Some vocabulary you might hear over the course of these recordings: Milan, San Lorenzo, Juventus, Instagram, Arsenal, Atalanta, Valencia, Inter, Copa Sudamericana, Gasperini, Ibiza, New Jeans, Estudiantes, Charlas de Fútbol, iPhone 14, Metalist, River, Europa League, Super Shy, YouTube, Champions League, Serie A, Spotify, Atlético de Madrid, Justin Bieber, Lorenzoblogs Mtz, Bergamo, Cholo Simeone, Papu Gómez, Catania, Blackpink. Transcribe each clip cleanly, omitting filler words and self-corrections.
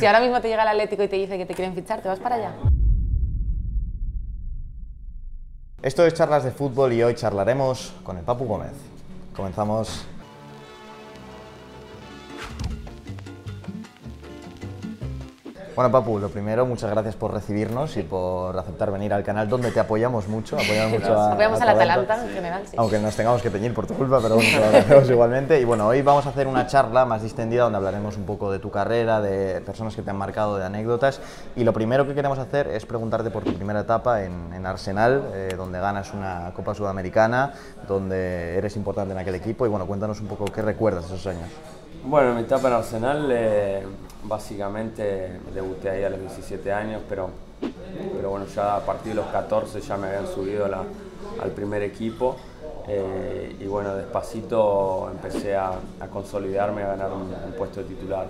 Si ahora mismo te llega el Atlético y te dice que te quieren fichar, ¿te vas para allá? Esto es Charlas de Fútbol y hoy charlaremos con el Papu Gómez. Comenzamos. Bueno, Papu, lo primero, muchas gracias por recibirnos y por aceptar venir al canal, donde te apoyamos mucho. Apoyamos mucho a la Atalanta en general, sí. Aunque nos tengamos que teñir por tu culpa, pero bueno, lo hacemos igualmente. Y bueno, hoy vamos a hacer una charla más distendida donde hablaremos un poco de tu carrera, de personas que te han marcado, de anécdotas. Y lo primero que queremos hacer es preguntarte por tu primera etapa en Arsenal, donde ganas una Copa Sudamericana, donde eres importante en aquel equipo. Y bueno, cuéntanos un poco qué recuerdas de esos años. Bueno, mi etapa en Arsenal, básicamente debuté ahí a los 17 años, pero bueno, ya a partir de los 14 ya me habían subido al primer equipo y bueno, despacito empecé a consolidarme, a ganar un puesto de titular.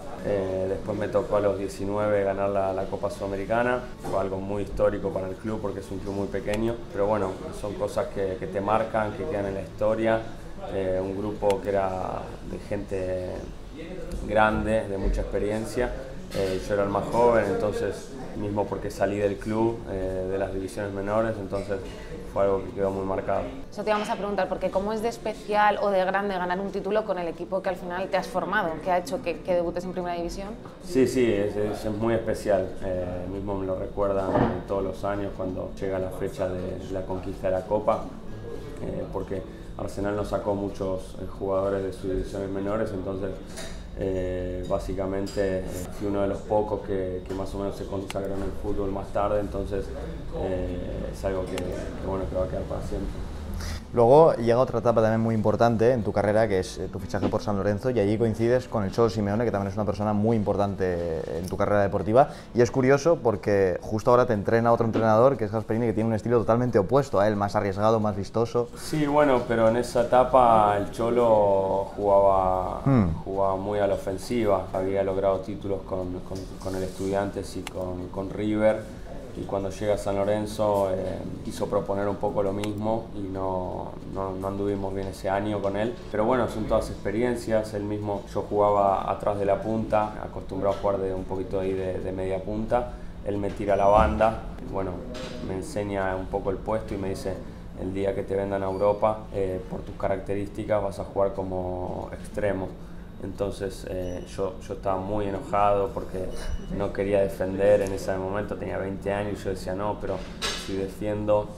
Después me tocó a los 19 ganar la Copa Sudamericana, fue algo muy histórico para el club porque es un club muy pequeño, pero bueno, son cosas que te marcan, que quedan en la historia. Un grupo que era de gente grande, de mucha experiencia. Yo era el más joven, entonces, mismo porque salí del club, de las divisiones menores, entonces fue algo que quedó muy marcado. Eso te íbamos a preguntar, porque ¿cómo es de especial o de grande ganar un título con el equipo que al final te has formado, que ha hecho que debutes en primera división? Sí, sí, es muy especial. Mismo me lo recuerdan todos los años cuando llega la fecha de la conquista de la Copa, porque Arsenal nos sacó muchos jugadores de sus divisiones menores, entonces básicamente fui uno de los pocos que más o menos se consagró en el fútbol más tarde, entonces es algo que bueno, que va a quedar para siempre. Luego llega otra etapa también muy importante en tu carrera, que es tu fichaje por San Lorenzo, y allí coincides con el Cholo Simeone, que también es una persona muy importante en tu carrera deportiva. Y es curioso porque justo ahora te entrena otro entrenador, que es Gasperini, que tiene un estilo totalmente opuesto a él, más arriesgado, más vistoso. Sí, bueno, pero en esa etapa el Cholo jugaba muy a la ofensiva. Había logrado títulos con el Estudiantes y con River. Y cuando llega a San Lorenzo quiso proponer un poco lo mismo y no anduvimos bien ese año con él. Pero bueno, son todas experiencias. Él mismo, yo jugaba atrás de la punta, acostumbrado a jugar de un poquito ahí de media punta. Él me tira a la banda, bueno, me enseña un poco el puesto y me dice: el día que te vendan a Europa, por tus características vas a jugar como extremo. Entonces yo estaba muy enojado porque no quería defender en ese momento, tenía 20 años y yo decía no, pero si defiendo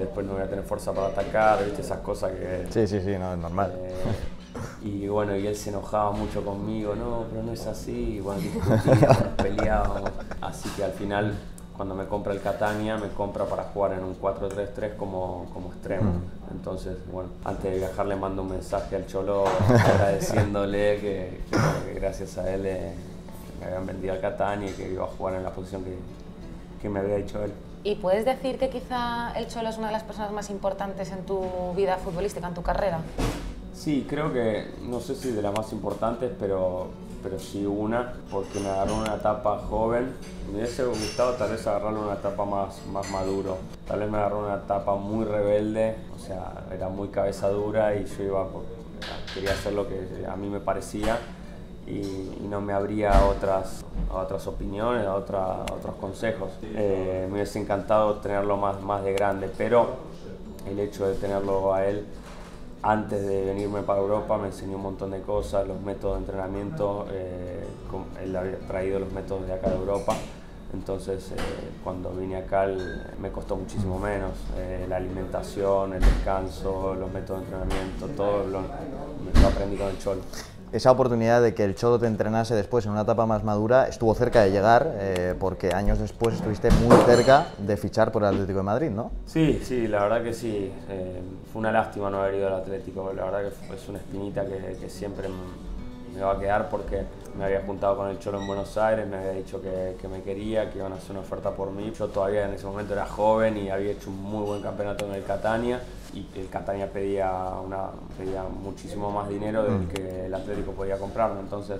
después no voy a tener fuerza para atacar, ¿viste? Esas cosas que... Sí, no, es normal. Y bueno, y él se enojaba mucho conmigo, no, pero no es así, y bueno, peleábamos, así que al final cuando me compra el Catania, me compra para jugar en un 4-3-3 como extremo. Entonces, bueno, antes de viajar le mando un mensaje al Cholo agradeciéndole que gracias a él me habían vendido al Catania y que iba a jugar en la posición que me había dicho él. ¿Y puedes decir que quizá el Cholo es una de las personas más importantes en tu vida futbolística, en tu carrera? Sí, creo que, no sé si de las más importantes, pero sí una, porque me agarró una etapa joven. Me hubiese gustado tal vez agarrarlo en una etapa más maduro. Tal vez me agarró una etapa muy rebelde, o sea, era muy cabeza dura y yo quería hacer lo que a mí me parecía y no me abría a otras opiniones, a otros consejos. Me hubiese encantado tenerlo más de grande, pero el hecho de tenerlo a él antes de venirme para Europa me enseñó un montón de cosas, los métodos de entrenamiento, él había traído los métodos de acá de Europa, entonces cuando vine acá me costó muchísimo menos, la alimentación, el descanso, los métodos de entrenamiento, todo lo aprendí con el Cholo. Esa oportunidad de que el Cholo te entrenase después en una etapa más madura estuvo cerca de llegar, porque años después estuviste muy cerca de fichar por el Atlético de Madrid, ¿no? Sí, la verdad que sí. Fue una lástima no haber ido al Atlético, la verdad que es una espinita que siempre me va a quedar porque me había juntado con el Cholo en Buenos Aires, me había dicho que me quería, que iban a hacer una oferta por mí. Yo todavía en ese momento era joven y había hecho un muy buen campeonato en el Catania. Y el Catania pedía muchísimo más dinero del que el Atlético podía comprarlo, entonces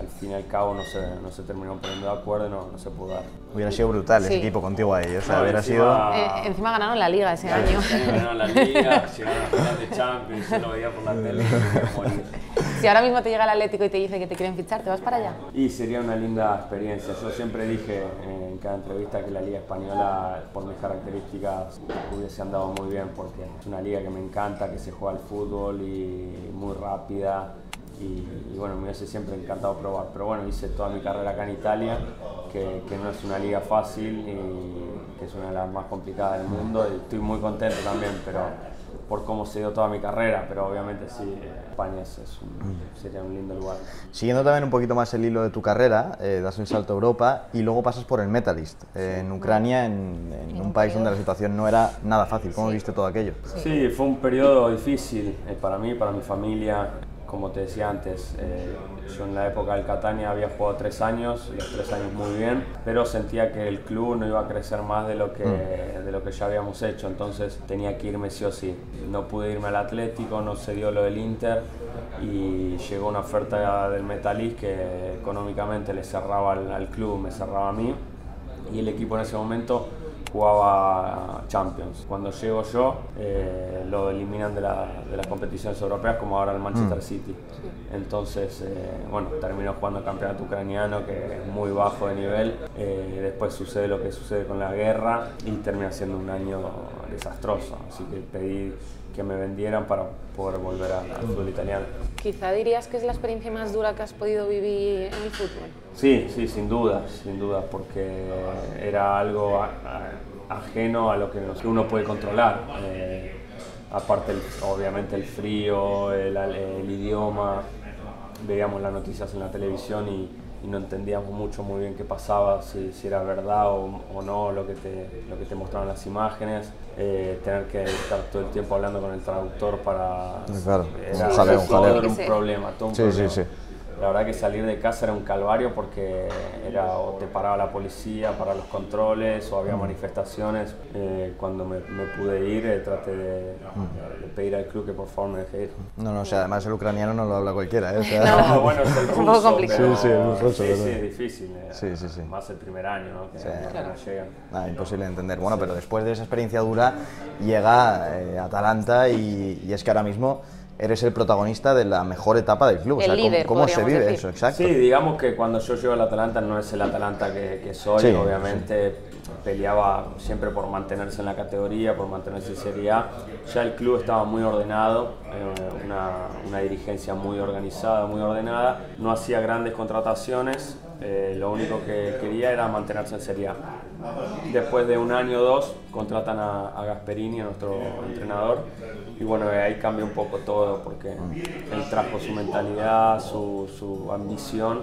al fin y al cabo no se terminó poniendo de acuerdo y no se pudo dar. Hubiera sido brutal ese equipo contigo ahí, o sea, no, hubiera sido... encima ganaron la Liga ese año. Ganaron la Liga, llegaron a la final de Champions, yo lo veía por la tele y me moría. Si ahora mismo te llega el Atlético y te dice que te quieren fichar, ¿te vas para allá? Y sería una linda experiencia. Yo siempre dije en cada entrevista que la Liga Española, por mis características, hubiese andado muy bien, porque es una liga que me encanta, que se juega al fútbol y muy rápida. Y bueno, me hubiese siempre encantado probar, pero bueno, hice toda mi carrera acá en Italia, que no es una liga fácil y que es una de las más complicadas del mundo, y estoy muy contento también, pero por cómo se dio toda mi carrera, pero obviamente sí, España sería un lindo lugar. Siguiendo también un poquito más el hilo de tu carrera, das un salto a Europa y luego pasas por el Metalist, en Ucrania, en un país donde la situación no era nada fácil. ¿Cómo viste todo aquello? Sí, fue un periodo difícil para mí, para mi familia. Como te decía antes, yo en la época del Catania había jugado 3 años, los 3 años muy bien, pero sentía que el club no iba a crecer más de lo que ya habíamos hecho, entonces tenía que irme sí o sí. No pude irme al Atlético, no se dio lo del Inter y llegó una oferta del Metalist que económicamente le cerraba al club, me cerraba a mí, y el equipo en ese momento jugaba Champions. Cuando llego yo, lo eliminan de las competiciones europeas, como ahora el Manchester City. Entonces, bueno, terminó jugando el campeonato ucraniano, que es muy bajo de nivel. Después sucede lo que sucede con la guerra y termina siendo un año desastroso. Así que pedí que me vendieran para poder volver al fútbol italiano. Quizá dirías que es la experiencia más dura que has podido vivir en el fútbol. Sí, sí, sin duda, porque era algo ajeno a lo que uno puede controlar. Aparte, obviamente, el frío, el idioma, veíamos las noticias en la televisión y no entendíamos muy bien qué pasaba, si era verdad o no lo que te mostraban las imágenes. Tener que estar todo el tiempo hablando con el traductor para... Claro, era un problema. Sí. La verdad que salir de casa era un calvario, porque o te paraba la policía para los controles o había manifestaciones. Cuando me pude ir, traté de pedir al club que por favor me deje ir. No, o sea, además el ucraniano no lo habla cualquiera, ¿eh? O sea, no, bueno, es el ruso, un poco complicado. Sí, es difícil. Sí. Más el primer año, ¿no? Que claro. Imposible de entender. Bueno, pero después de esa experiencia dura llega Atalanta y es que ahora mismo eres el protagonista de la mejor etapa del club. O sea, líder, ¿cómo se vive eso? Exacto. Sí, digamos que cuando yo llego al Atalanta no es el Atalanta que soy, sí, obviamente sí. Peleaba siempre por mantenerse en la categoría, por mantenerse en Serie A. Ya el club estaba muy ordenado, una dirigencia muy organizada, muy ordenada, no hacía grandes contrataciones, lo único que quería era mantenerse en Serie A. Después de un año o dos contratan a Gasperini, a nuestro entrenador, y bueno, ahí cambia un poco todo, porque él trajo su mentalidad, su ambición,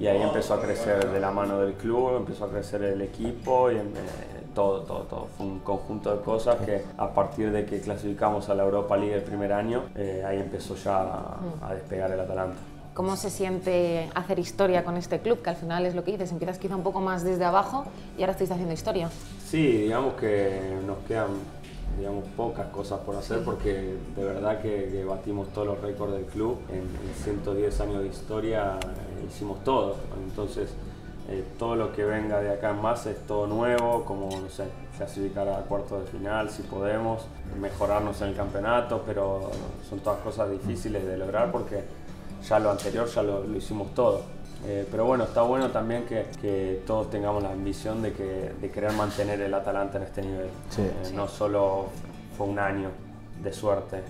y ahí empezó a crecer de la mano del club, empezó a crecer el equipo y todo. Fue un conjunto de cosas que a partir de que clasificamos a la Europa League el primer año, ahí empezó ya a despegar el Atalanta. ¿Cómo se siente hacer historia con este club? Que al final es lo que dices, empiezas quizá un poco más desde abajo y ahora estáis haciendo historia. Sí, digamos que nos quedan pocas cosas por hacer, porque de verdad que batimos todos los récords del club. En 110 años de historia hicimos todo, entonces todo lo que venga de acá en más es todo nuevo, como no sé, clasificar a cuartos de final si podemos, mejorarnos en el campeonato, pero son todas cosas difíciles de lograr porque ya lo anterior ya lo hicimos todo. Pero bueno, está bueno también que todos tengamos la ambición de querer mantener el Atalanta en este nivel. Sí, sí. No solo fue un año de suerte,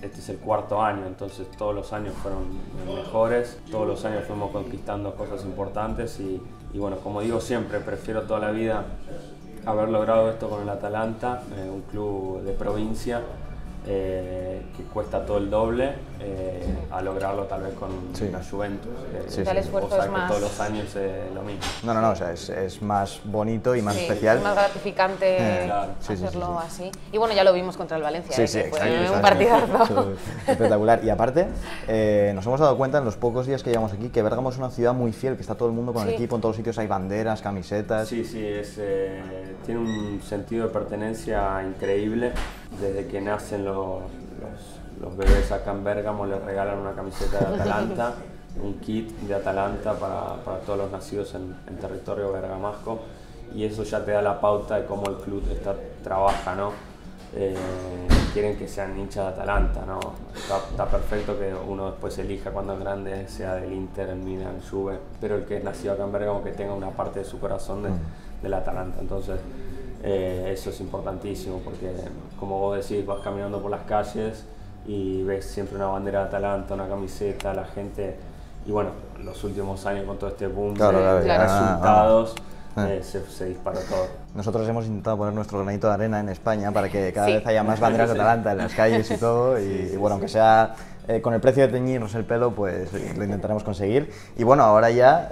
este es el 4.º año, entonces todos los años fueron mejores, todos los años fuimos conquistando cosas importantes y bueno, como digo siempre, prefiero toda la vida haber logrado esto con el Atalanta, un club de provincia, que cuesta todo el doble, a lograrlo tal vez con la Juventus. El esfuerzo es más... Todos los años lo mismo. No, o sea, es más bonito y más especial. Es más gratificante hacerlo así. Y bueno, ya lo vimos contra el Valencia, un partidazo. Espectacular. Y aparte, nos hemos dado cuenta en los pocos días que llevamos aquí que Bergamo es una ciudad muy fiel, que está todo el mundo con el equipo, en todos los sitios hay banderas, camisetas... Sí, tiene un sentido de pertenencia increíble. Desde que nacen los bebés acá en Bergamo les regalan una camiseta de Atalanta, un kit de Atalanta para todos los nacidos en territorio bergamasco, y eso ya te da la pauta de cómo el club trabaja, ¿no? quieren que sean hinchas de Atalanta, ¿no? Está perfecto que uno después elija cuando es grande, sea del Inter, Milan, Juve, pero el que es nacido acá en Bergamo que tenga una parte de su corazón del Atalanta. Entonces eso es importantísimo, porque como vos decís, vas caminando por las calles y ves siempre una bandera de Atalanta, una camiseta, la gente, y bueno, los últimos años con todo este boom de resultados, se disparó todo. Nosotros hemos intentado poner nuestro granito de arena en España para que cada vez haya más banderas de Atalanta en las calles y todo, y bueno, aunque sea con el precio de teñirnos el pelo, pues lo intentaremos conseguir. Y bueno, ahora ya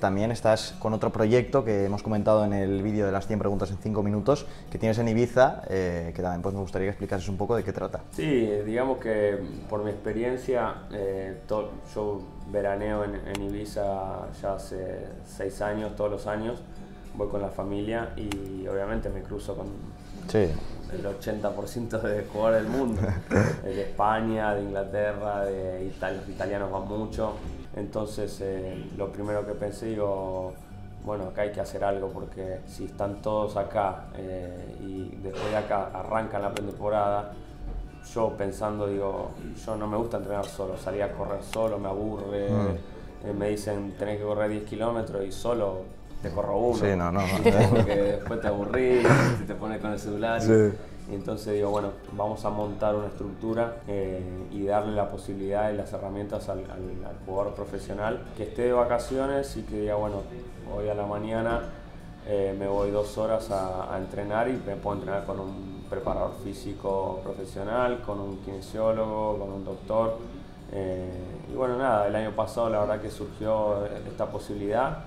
también estás con otro proyecto que hemos comentado en el vídeo de las 100 preguntas en 5 minutos, que tienes en Ibiza, que también pues, me gustaría que explicases un poco de qué trata. Sí, digamos que por mi experiencia, yo veraneo en Ibiza ya hace 6 años, todos los años. Voy con la familia y obviamente me cruzo con el 80% de jugadores del mundo, de España, de Inglaterra, de Italia, los italianos van mucho. Entonces lo primero que pensé, digo, bueno, acá hay que hacer algo, porque si están todos acá y después de acá arrancan la pretemporada, yo pensando, digo, yo no me gusta entrenar solo, salir a correr solo, me aburre, me dicen tenés que correr 10 kilómetros y solo te corro uno, porque después te aburrís, te pones con el celular, y entonces digo, bueno, vamos a montar una estructura y darle la posibilidad y las herramientas al jugador profesional que esté de vacaciones y que diga, bueno, hoy a la mañana me voy 2 horas a entrenar, y me puedo entrenar con un preparador físico profesional, con un kinesiólogo, con un doctor, y bueno, nada, el año pasado la verdad que surgió esta posibilidad.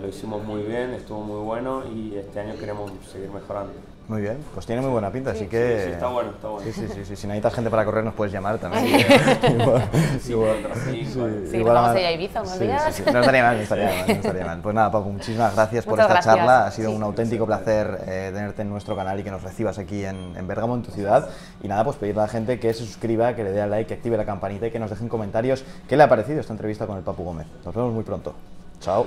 Lo hicimos muy bien, estuvo muy bueno, y este año queremos seguir mejorando. Muy bien, pues tiene muy buena pinta, así que... Sí, está bueno, está bueno. Sí, si necesitas gente para correr nos puedes llamar también. Igual vamos a ir a Ibiza unos días. No estaría mal, no estaría mal. Pues nada, Papu, muchísimas gracias por esta charla. Ha sido un auténtico placer tenerte en nuestro canal y que nos recibas aquí en Bérgamo, en tu ciudad. Y nada, pues pedirle a la gente que se suscriba, que le dé al like, que active la campanita y que nos dejen comentarios qué le ha parecido esta entrevista con el Papu Gómez. Nos vemos muy pronto. Chao.